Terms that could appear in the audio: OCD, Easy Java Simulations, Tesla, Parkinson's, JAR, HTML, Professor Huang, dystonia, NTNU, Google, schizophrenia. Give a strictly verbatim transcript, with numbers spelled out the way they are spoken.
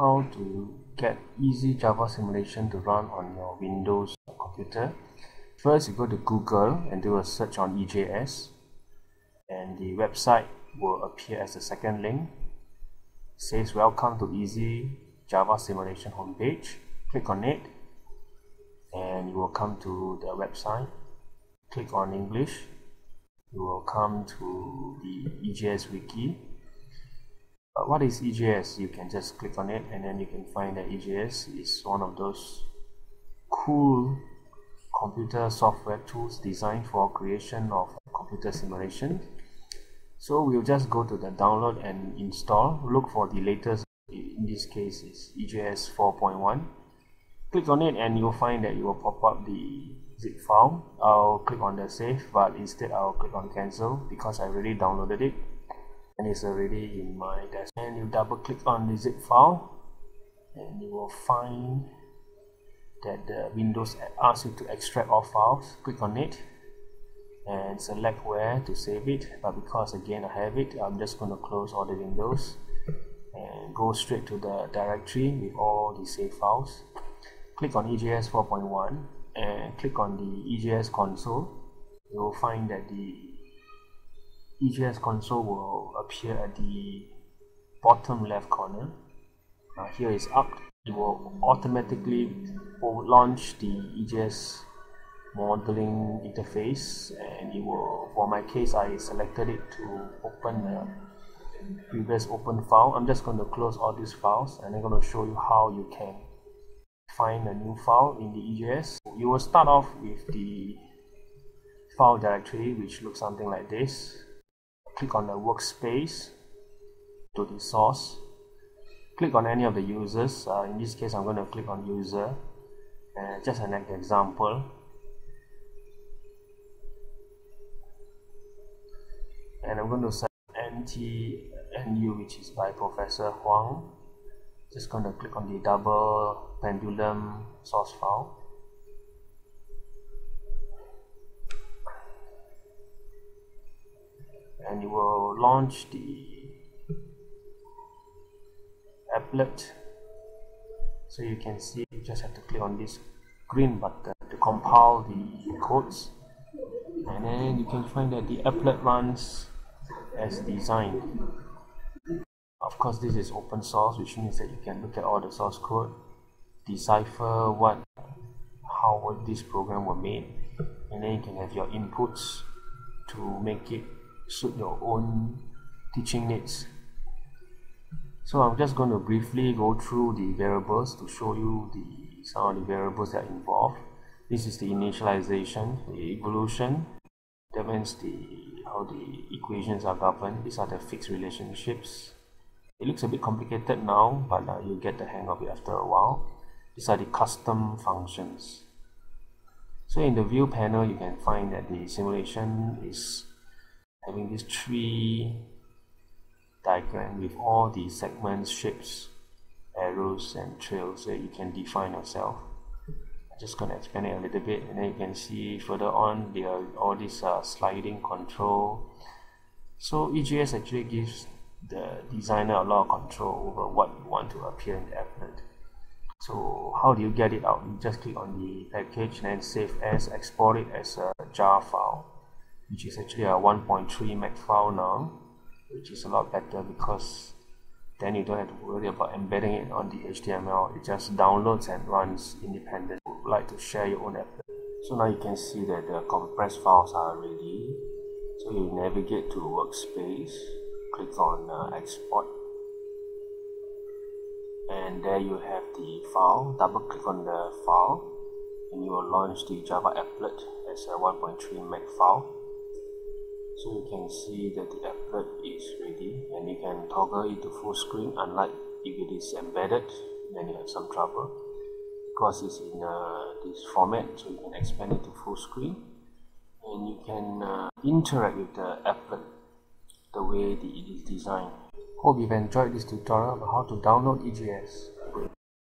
how to get Easy Java Simulation to run on your Windows computer. First, you go to Google and do a search on E J S, and the website will appear as the second link. It says welcome to Easy Java Simulation homepage. Click on it and you will come to the website. Click on English. You will come to the E J S wiki. But what is E J S? You can just click on it and then you can find that E J S is one of those cool computer software tools designed for creation of computer simulation. So we'll just go to the download and install. Look for the latest, in this case is E J S four point one. Click on it and you'll find that you will pop up the zip file. I'll click on the save, but instead I'll click on cancel because I already downloaded it and it's already in my desk. And you double click on the zip file and you will find that the Windows asks you to extract all files. Click on it and select where to save it, but because again I have it, I'm just going to close all the windows and go straight to the directory with all the save files. Click on E J S four point one and click on the E J S console. You will find that the E J S console will appear at the bottom left corner. Now here is up. It will automatically launch the E J S modeling interface, and it will, for my case, I selected it to open the previous open file. I'm just going to close all these files and I'm going to show you how you can find a new file in the E J S. You will start off with the file directory, which looks something like this. Click on the workspace to the source. Click on any of the users. Uh, in this case, I'm going to click on user, and just an example. And I'm going to select N T N U, which is by Professor Huang. Just going to click on the double pendulum source file. And you will launch the applet. So you can see you just have to click on this green button to compile the codes. And then you can find that the applet runs as designed. Of course, this is open source, which means that you can look at all the source code, decipher what, how this program was made, and then you can have your inputs to make it suit your own teaching needs. So I'm just going to briefly go through the variables to show you the some of the variables that are involved. This is the initialization, the evolution. That means the how the equations are governed. These are the fixed relationships. It looks a bit complicated now, but uh, you get the hang of it after a while. These are the custom functions. So in the view panel, you can find that the simulation is having this tree diagram with all the segments, shapes, arrows, and trails that you can define yourself. I'm just going to expand it a little bit, and then you can see further on there are all these uh, sliding control. So E J S actually gives the designer a lot of control over what you want to appear in the applet. So how do you get it out? You just click on the package and then save as, export it as a jar file, which is actually a one point three meg file now, which is a lot better because then you don't have to worry about embedding it on the H T M L. It just downloads and runs independently. If you would like to share your own applet. So now you can see that the compressed files are ready. So you navigate to workspace. Click on uh, export, and there you have the file. Double click on the file and you will launch the Java applet as a one point three meg file. So you can see that the applet is ready, and you can toggle it to full screen. Unlike if it is embedded, then you have some trouble because it's in uh, this format. So you can expand it to full screen and you can uh, interact with the applet the way it is designed. Hope you've enjoyed this tutorial on how to download E J S.